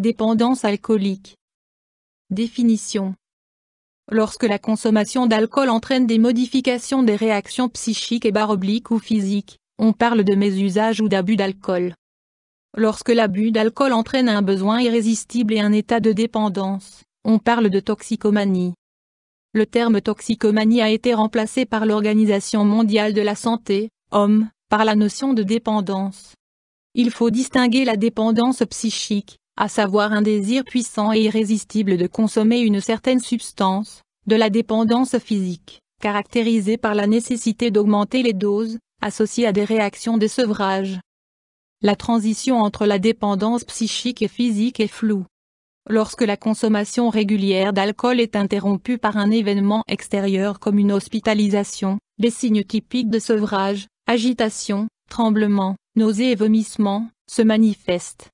Dépendance alcoolique. Définition. Lorsque la consommation d'alcool entraîne des modifications des réactions psychiques et barobliques ou physiques, on parle de mésusage ou d'abus d'alcool. Lorsque l'abus d'alcool entraîne un besoin irrésistible et un état de dépendance, on parle de toxicomanie. Le terme toxicomanie a été remplacé par l'Organisation mondiale de la santé, OMS, par la notion de dépendance. Il faut distinguer la dépendance psychique, à savoir un désir puissant et irrésistible de consommer une certaine substance, de la dépendance physique, caractérisée par la nécessité d'augmenter les doses, associée à des réactions de sevrage. La transition entre la dépendance psychique et physique est floue. Lorsque la consommation régulière d'alcool est interrompue par un événement extérieur comme une hospitalisation, les signes typiques de sevrage, agitation, tremblements, nausées et vomissements, se manifestent.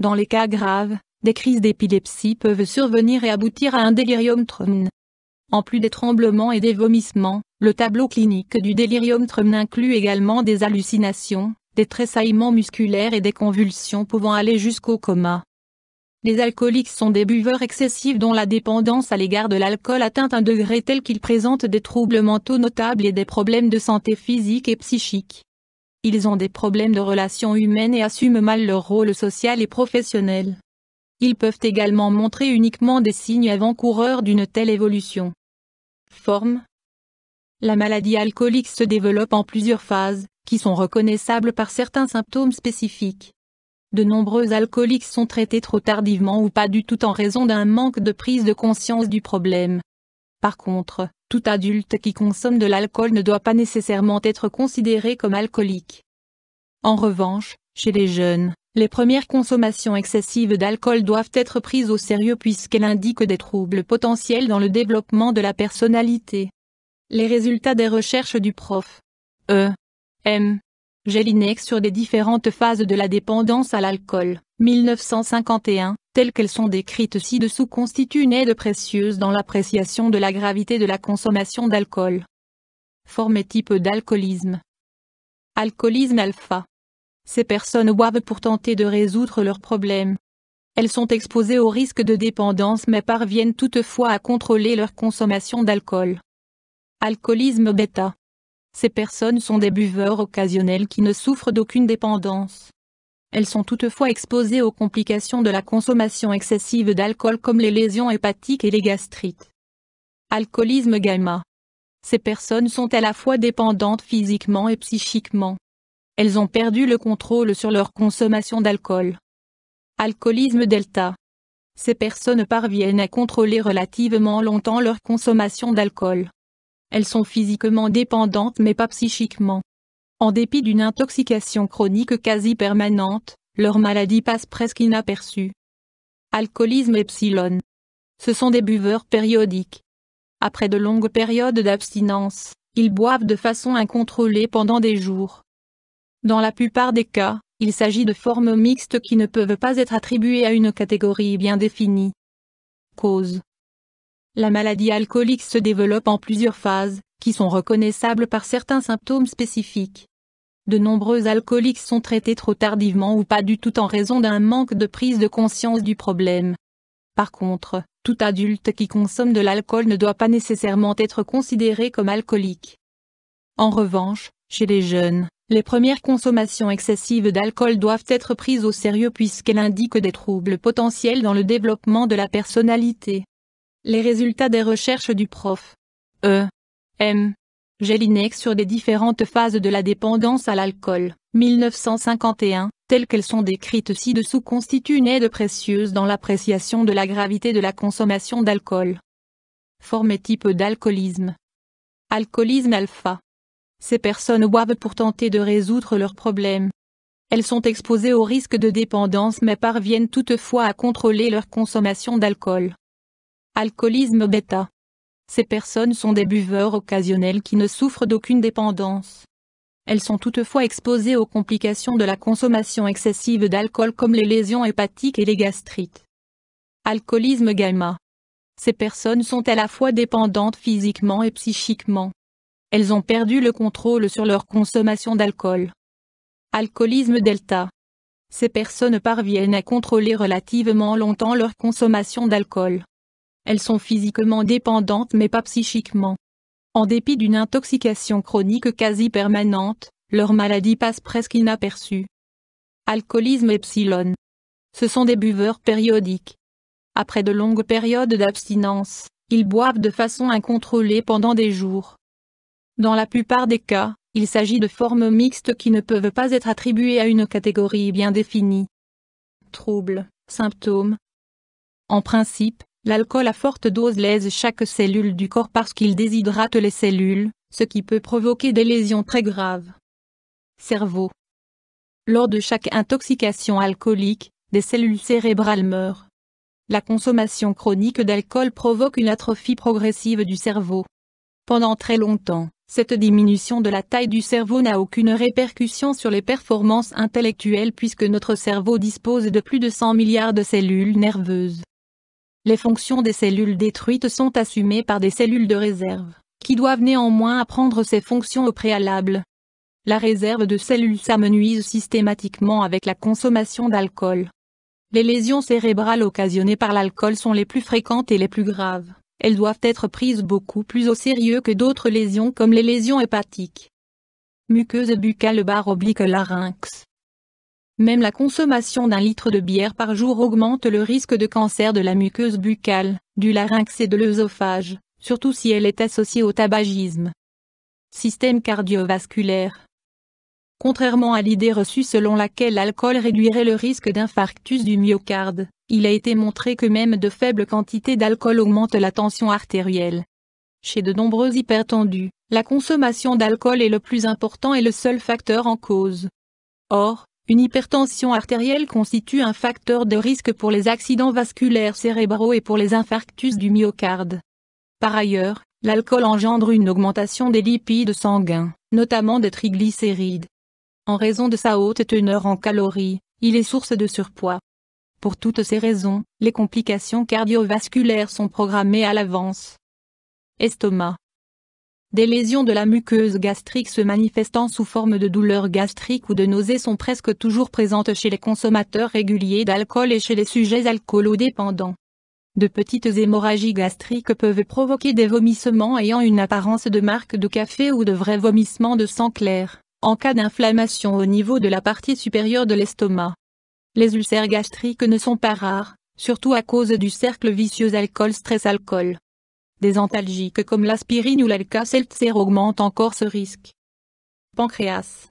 Dans les cas graves, des crises d'épilepsie peuvent survenir et aboutir à un delirium tremens. En plus des tremblements et des vomissements, le tableau clinique du delirium tremens inclut également des hallucinations, des tressaillements musculaires et des convulsions pouvant aller jusqu'au coma. Les alcooliques sont des buveurs excessifs dont la dépendance à l'égard de l'alcool atteint un degré tel qu'ils présentent des troubles mentaux notables et des problèmes de santé physique et psychique. Ils ont des problèmes de relations humaines et assument mal leur rôle social et professionnel. Ils peuvent également montrer uniquement des signes avant-coureurs d'une telle évolution. Forme. La maladie alcoolique se développe en plusieurs phases, qui sont reconnaissables par certains symptômes spécifiques. De nombreux alcooliques sont traités trop tardivement ou pas du tout en raison d'un manque de prise de conscience du problème. Par contre, tout adulte qui consomme de l'alcool ne doit pas nécessairement être considéré comme alcoolique. En revanche, chez les jeunes, les premières consommations excessives d'alcool doivent être prises au sérieux puisqu'elles indiquent des troubles potentiels dans le développement de la personnalité. Les résultats des recherches du prof. E. M. Jellinek sur des différentes phases de la dépendance à l'alcool, 1951, telles qu'elles sont décrites ci-dessous constituent une aide précieuse dans l'appréciation de la gravité de la consommation d'alcool. Forme et type d'alcoolisme. Alcoolisme alpha. Ces personnes boivent pour tenter de résoudre leurs problèmes. Elles sont exposées au risque de dépendance mais parviennent toutefois à contrôler leur consommation d'alcool. Alcoolisme bêta. Ces personnes sont des buveurs occasionnels qui ne souffrent d'aucune dépendance. Elles sont toutefois exposées aux complications de la consommation excessive d'alcool comme les lésions hépatiques et les gastrites. Alcoolisme gamma. Ces personnes sont à la fois dépendantes physiquement et psychiquement. Elles ont perdu le contrôle sur leur consommation d'alcool. Alcoolisme delta. Ces personnes parviennent à contrôler relativement longtemps leur consommation d'alcool. Elles sont physiquement dépendantes mais pas psychiquement. En dépit d'une intoxication chronique quasi permanente, leur maladie passe presque inaperçue. Alcoolisme epsilon. Ce sont des buveurs périodiques. Après de longues périodes d'abstinence, ils boivent de façon incontrôlée pendant des jours. Dans la plupart des cas, il s'agit de formes mixtes qui ne peuvent pas être attribuées à une catégorie bien définie. Cause. La maladie alcoolique se développe en plusieurs phases, qui sont reconnaissables par certains symptômes spécifiques. De nombreux alcooliques sont traités trop tardivement ou pas du tout en raison d'un manque de prise de conscience du problème. Par contre, tout adulte qui consomme de l'alcool ne doit pas nécessairement être considéré comme alcoolique. En revanche, chez les jeunes, les premières consommations excessives d'alcool doivent être prises au sérieux puisqu'elles indiquent des troubles potentiels dans le développement de la personnalité. Les résultats des recherches du prof. E. M. Jellinek sur des différentes phases de la dépendance à l'alcool, 1951, telles qu'elles sont décrites ci-dessous constituent une aide précieuse dans l'appréciation de la gravité de la consommation d'alcool. Forme et type d'alcoolisme. Alcoolisme alpha. Ces personnes boivent pour tenter de résoudre leurs problèmes. Elles sont exposées au risque de dépendance mais parviennent toutefois à contrôler leur consommation d'alcool. Alcoolisme bêta. Ces personnes sont des buveurs occasionnels qui ne souffrent d'aucune dépendance. Elles sont toutefois exposées aux complications de la consommation excessive d'alcool comme les lésions hépatiques et les gastrites. Alcoolisme gamma. Ces personnes sont à la fois dépendantes physiquement et psychiquement. Elles ont perdu le contrôle sur leur consommation d'alcool. Alcoolisme delta. Ces personnes parviennent à contrôler relativement longtemps leur consommation d'alcool. Elles sont physiquement dépendantes mais pas psychiquement. En dépit d'une intoxication chronique quasi permanente, leur maladie passe presque inaperçue. Alcoolisme epsilon. Ce sont des buveurs périodiques. Après de longues périodes d'abstinence, ils boivent de façon incontrôlée pendant des jours. Dans la plupart des cas, il s'agit de formes mixtes qui ne peuvent pas être attribuées à une catégorie bien définie. Troubles, symptômes. En principe, l'alcool à forte dose lèse chaque cellule du corps parce qu'il déshydrate les cellules, ce qui peut provoquer des lésions très graves. Cerveau. Lors de chaque intoxication alcoolique, des cellules cérébrales meurent. La consommation chronique d'alcool provoque une atrophie progressive du cerveau. Pendant très longtemps, cette diminution de la taille du cerveau n'a aucune répercussion sur les performances intellectuelles puisque notre cerveau dispose de plus de 100 milliards de cellules nerveuses. Les fonctions des cellules détruites sont assumées par des cellules de réserve, qui doivent néanmoins apprendre ces fonctions au préalable. La réserve de cellules s'amenuise systématiquement avec la consommation d'alcool. Les lésions cérébrales occasionnées par l'alcool sont les plus fréquentes et les plus graves. Elles doivent être prises beaucoup plus au sérieux que d'autres lésions comme les lésions hépatiques. Muqueuse buccale / larynx. Même la consommation d'1 litre de bière par jour augmente le risque de cancer de la muqueuse buccale, du larynx et de l'œsophage, surtout si elle est associée au tabagisme. Système cardiovasculaire. Contrairement à l'idée reçue selon laquelle l'alcool réduirait le risque d'infarctus du myocarde, il a été montré que même de faibles quantités d'alcool augmentent la tension artérielle. Chez de nombreux hypertendus, la consommation d'alcool est le plus important et le seul facteur en cause. Or, une hypertension artérielle constitue un facteur de risque pour les accidents vasculaires cérébraux et pour les infarctus du myocarde. Par ailleurs, l'alcool engendre une augmentation des lipides sanguins, notamment des triglycérides. En raison de sa haute teneur en calories, il est source de surpoids. Pour toutes ces raisons, les complications cardiovasculaires sont programmées à l'avance. Estomac. Des lésions de la muqueuse gastrique se manifestant sous forme de douleurs gastriques ou de nausées sont presque toujours présentes chez les consommateurs réguliers d'alcool et chez les sujets alcoolodépendants. De petites hémorragies gastriques peuvent provoquer des vomissements ayant une apparence de marque de café ou de vrais vomissements de sang clair, en cas d'inflammation au niveau de la partie supérieure de l'estomac. Les ulcères gastriques ne sont pas rares, surtout à cause du cercle vicieux alcool-stress-alcool. Des antalgiques comme l'aspirine ou l'Alka-Seltzer augmentent encore ce risque. Pancréas.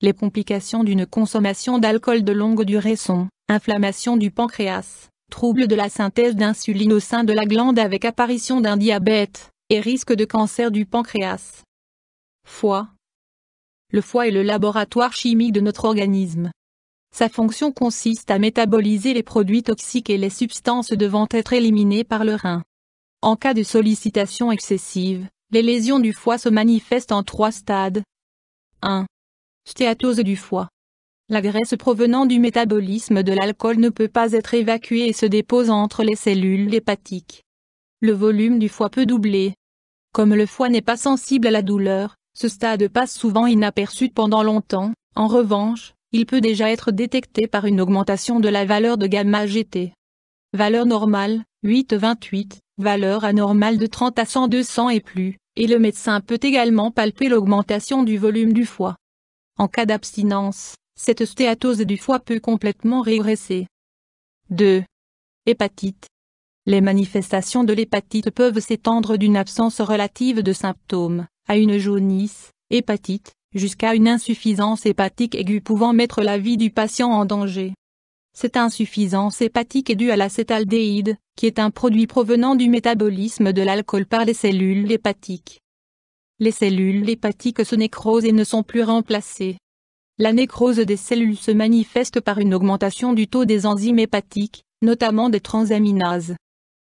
Les complications d'une consommation d'alcool de longue durée sont inflammation du pancréas, troubles de la synthèse d'insuline au sein de la glande avec apparition d'un diabète, et risque de cancer du pancréas. Foie. Le foie est le laboratoire chimique de notre organisme. Sa fonction consiste à métaboliser les produits toxiques et les substances devant être éliminées par le rein. En cas de sollicitation excessive, les lésions du foie se manifestent en 3 stades. 1. Stéatose du foie. La graisse provenant du métabolisme de l'alcool ne peut pas être évacuée et se dépose entre les cellules hépatiques. Le volume du foie peut doubler. Comme le foie n'est pas sensible à la douleur, ce stade passe souvent inaperçu pendant longtemps. En revanche, il peut déjà être détecté par une augmentation de la valeur de gamma-GT. Valeur normale, 8-28. Valeur anormale de 30 à 100, 200 et plus, et le médecin peut également palper l'augmentation du volume du foie. En cas d'abstinence, cette stéatose du foie peut complètement régresser. 2. Hépatite. Les manifestations de l'hépatite peuvent s'étendre d'une absence relative de symptômes, à une jaunisse, hépatite, jusqu'à une insuffisance hépatique aiguë pouvant mettre la vie du patient en danger. Cette insuffisance hépatique est due à l'acétaldéhyde, qui est un produit provenant du métabolisme de l'alcool par les cellules hépatiques. Les cellules hépatiques se nécrosent et ne sont plus remplacées. La nécrose des cellules se manifeste par une augmentation du taux des enzymes hépatiques, notamment des transaminases.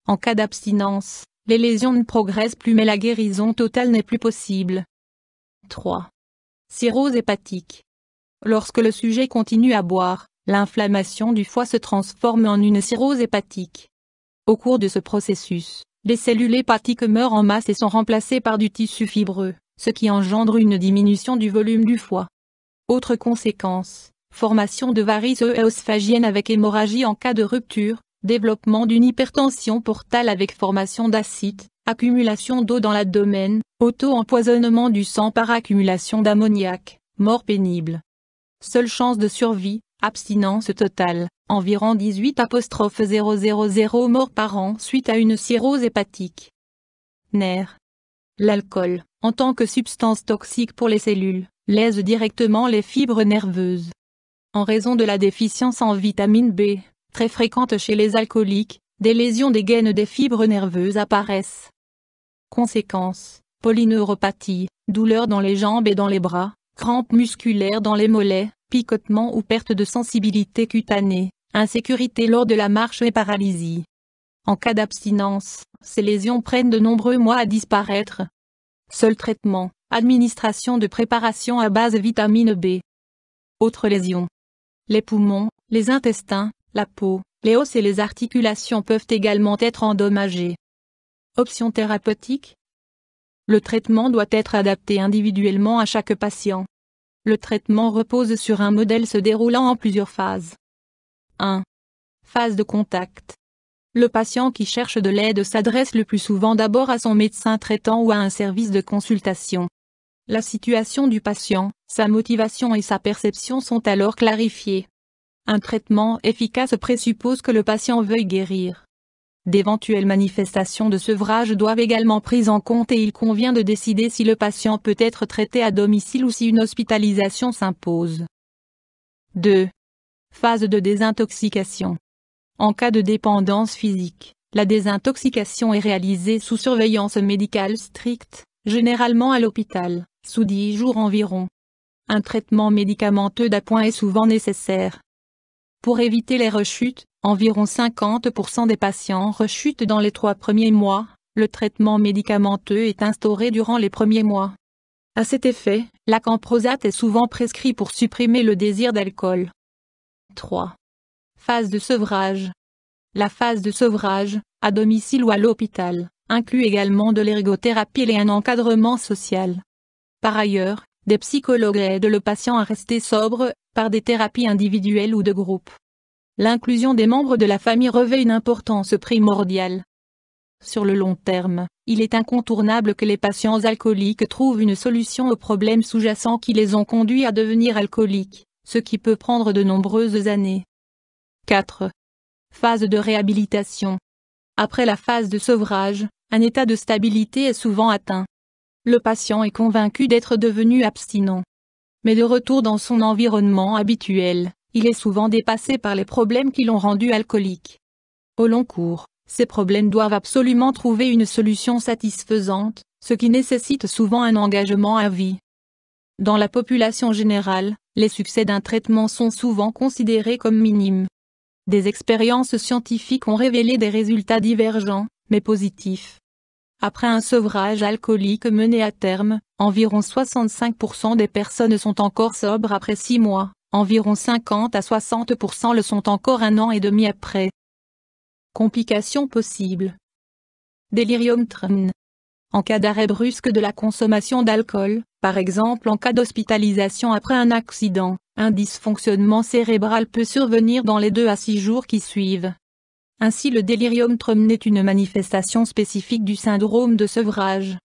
En cas d'abstinence, les lésions ne progressent plus mais la guérison totale n'est plus possible. 3. Cirrhose hépatique. Lorsque le sujet continue à boire, l'inflammation du foie se transforme en une cirrhose hépatique. Au cours de ce processus, les cellules hépatiques meurent en masse et sont remplacées par du tissu fibreux, ce qui engendre une diminution du volume du foie. Autre conséquence, formation de varices œsophagiennes avec hémorragie en cas de rupture, développement d'une hypertension portale avec formation d'acide, accumulation d'eau dans l'abdomen, auto-empoisonnement du sang par accumulation d'ammoniac, mort pénible. Seule chance de survie, abstinence totale, environ 18 000 morts par an suite à une cirrhose hépatique. Nerfs. L'alcool, en tant que substance toxique pour les cellules, lèse directement les fibres nerveuses. En raison de la déficience en vitamine B, très fréquente chez les alcooliques, des lésions des gaines des fibres nerveuses apparaissent. Conséquences, polyneuropathie, douleurs dans les jambes et dans les bras, crampes musculaires dans les mollets, picotements ou perte de sensibilité cutanée, insécurité lors de la marche et paralysie. En cas d'abstinence, ces lésions prennent de nombreux mois à disparaître. Seul traitement, administration de préparations à base de vitamine B. Autres lésions. Les poumons, les intestins, la peau, les os et les articulations peuvent également être endommagées. Options thérapeutiques. Le traitement doit être adapté individuellement à chaque patient. Le traitement repose sur un modèle se déroulant en plusieurs phases. 1. Phase de contact. Le patient qui cherche de l'aide s'adresse le plus souvent d'abord à son médecin traitant ou à un service de consultation. La situation du patient, sa motivation et sa perception sont alors clarifiées. Un traitement efficace présuppose que le patient veuille guérir. D'éventuelles manifestations de sevrage doivent également prises en compte et il convient de décider si le patient peut être traité à domicile ou si une hospitalisation s'impose. 2. Phase de désintoxication. En cas de dépendance physique, la désintoxication est réalisée sous surveillance médicale stricte, généralement à l'hôpital, sous 10 jours environ. Un traitement médicamenteux d'appoint est souvent nécessaire. Pour éviter les rechutes, environ 50% des patients rechutent dans les 3 premiers mois, le traitement médicamenteux est instauré durant les premiers mois. À cet effet, la camprosate est souvent prescrite pour supprimer le désir d'alcool. 3. Phase de sevrage. La phase de sevrage, à domicile ou à l'hôpital, inclut également de l'ergothérapie et un encadrement social. Par ailleurs, des psychologues aident le patient à rester sobre, par des thérapies individuelles ou de groupe. L'inclusion des membres de la famille revêt une importance primordiale. Sur le long terme, il est incontournable que les patients alcooliques trouvent une solution aux problèmes sous-jacents qui les ont conduits à devenir alcooliques, ce qui peut prendre de nombreuses années. 4. Phase de réhabilitation. Après la phase de sevrage, un état de stabilité est souvent atteint. Le patient est convaincu d'être devenu abstinent. Mais de retour dans son environnement habituel, il est souvent dépassé par les problèmes qui l'ont rendu alcoolique. Au long cours, ces problèmes doivent absolument trouver une solution satisfaisante, ce qui nécessite souvent un engagement à vie. Dans la population générale, les succès d'un traitement sont souvent considérés comme minimes. Des expériences scientifiques ont révélé des résultats divergents, mais positifs. Après un sevrage alcoolique mené à terme, environ 65% des personnes sont encore sobres après 6 mois, environ 50 à 60% le sont encore 1 an et demi après. Complications possibles. Delirium tremens. En cas d'arrêt brusque de la consommation d'alcool, par exemple en cas d'hospitalisation après un accident, un dysfonctionnement cérébral peut survenir dans les 2 à 6 jours qui suivent. Ainsi le delirium tremens est une manifestation spécifique du syndrome de sevrage.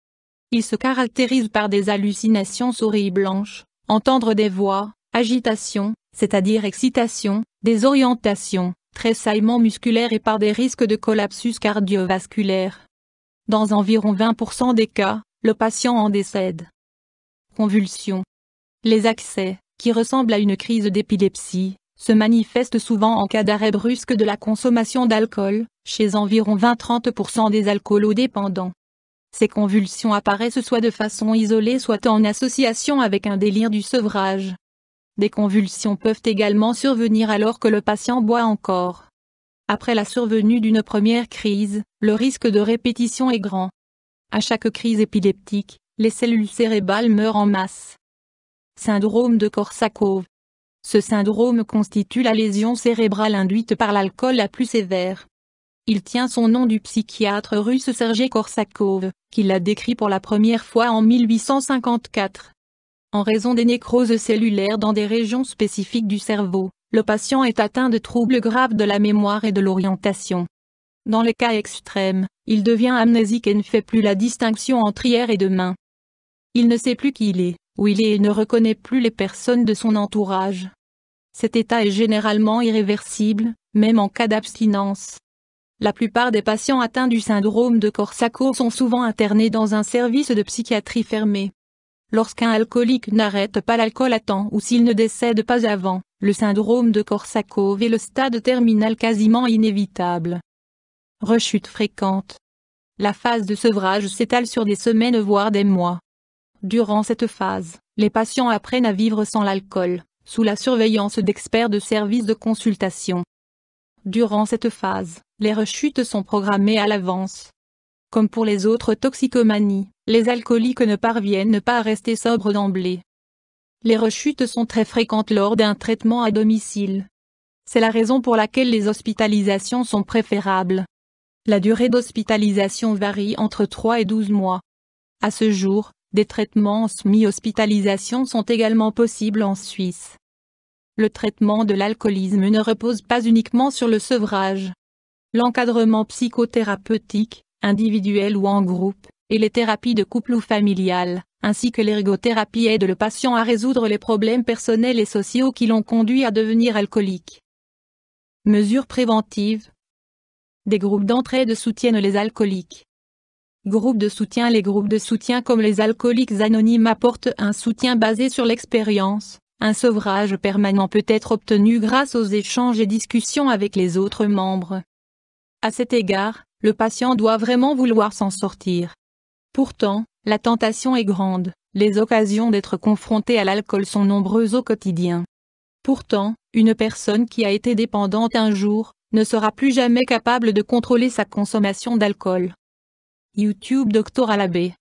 Il se caractérise par des hallucinations souris blanches, entendre des voix, agitation, c'est-à-dire excitation, désorientation, tressaillement musculaire et par des risques de collapsus cardiovasculaire. Dans environ 20% des cas, le patient en décède. Convulsions. Les accès, qui ressemblent à une crise d'épilepsie, se manifeste souvent en cas d'arrêt brusque de la consommation d'alcool, chez environ 20-30% des alcoolodépendants. Ces convulsions apparaissent soit de façon isolée soit en association avec un délire du sevrage. Des convulsions peuvent également survenir alors que le patient boit encore. Après la survenue d'une première crise, le risque de répétition est grand. À chaque crise épileptique, les cellules cérébrales meurent en masse. Syndrome de Korsakov. Ce syndrome constitue la lésion cérébrale induite par l'alcool la plus sévère. Il tient son nom du psychiatre russe Sergei Korsakov, qui l'a décrit pour la première fois en 1854. En raison des nécroses cellulaires dans des régions spécifiques du cerveau, le patient est atteint de troubles graves de la mémoire et de l'orientation. Dans les cas extrêmes, il devient amnésique et ne fait plus la distinction entre hier et demain. Il ne sait plus qui il est, où il est et ne reconnaît plus les personnes de son entourage. Cet état est généralement irréversible, même en cas d'abstinence. La plupart des patients atteints du syndrome de Korsakov sont souvent internés dans un service de psychiatrie fermé. Lorsqu'un alcoolique n'arrête pas l'alcool à temps ou s'il ne décède pas avant, le syndrome de Korsakov est le stade terminal quasiment inévitable. Rechute fréquente. La phase de sevrage s'étale sur des semaines voire des mois. Durant cette phase, les patients apprennent à vivre sans l'alcool, sous la surveillance d'experts de services de consultation. Durant cette phase, les rechutes sont programmées à l'avance. Comme pour les autres toxicomanies, les alcooliques ne parviennent pas à rester sobres d'emblée. Les rechutes sont très fréquentes lors d'un traitement à domicile. C'est la raison pour laquelle les hospitalisations sont préférables. La durée d'hospitalisation varie entre 3 et 12 mois. À ce jour, des traitements en semi-hospitalisation sont également possibles en Suisse. Le traitement de l'alcoolisme ne repose pas uniquement sur le sevrage. L'encadrement psychothérapeutique, individuel ou en groupe, et les thérapies de couple ou familiales, ainsi que l'ergothérapie aident le patient à résoudre les problèmes personnels et sociaux qui l'ont conduit à devenir alcoolique. Mesures préventives. Des groupes d'entraide soutiennent les alcooliques. Groupes de soutien. Les groupes de soutien comme les Alcooliques Anonymes apportent un soutien basé sur l'expérience. Un sevrage permanent peut être obtenu grâce aux échanges et discussions avec les autres membres. À cet égard, le patient doit vraiment vouloir s'en sortir. Pourtant, la tentation est grande, les occasions d'être confronté à l'alcool sont nombreuses au quotidien. Pourtant, une personne qui a été dépendante un jour, ne sera plus jamais capable de contrôler sa consommation d'alcool. YouTube Dr Alabé.